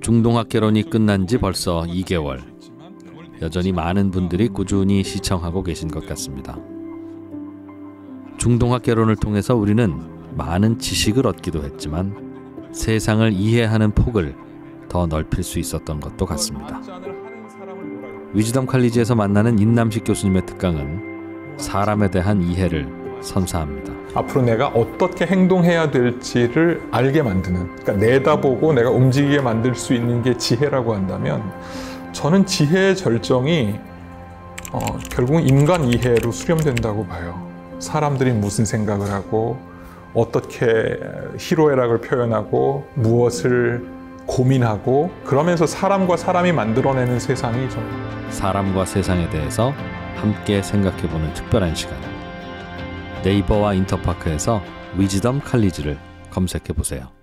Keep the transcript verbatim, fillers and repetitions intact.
중동학 개론이 끝난 지 벌써 이 개월. 여전히 많은 분들이 꾸준히 시청하고 계신 것 같습니다. 중동학 개론을 통해서 우리는 많은 지식을 얻기도 했지만 세상을 이해하는 폭을 더 넓힐 수 있었던 것도 같습니다. 위즈덤 칼리지에서 만나는 인남식 교수님의 특강은 사람에 대한 이해를 선사합니다. 앞으로 내가 어떻게 행동해야 될지를 알게 만드는, 그러니까 내다보고 내가 움직이게 만들 수 있는 게 지혜라고 한다면, 저는 지혜의 절정이 어, 결국 인간 이해로 수렴된다고 봐요. 사람들이 무슨 생각을 하고 어떻게 희로애락을 표현하고 무엇을 고민하고, 그러면서 사람과 사람이 만들어내는 세상이 정말... 사람과 세상에 대해서 함께 생각해보는 특별한 시간. 네이버와 인터파크에서 위즈덤 칼리지를 검색해보세요.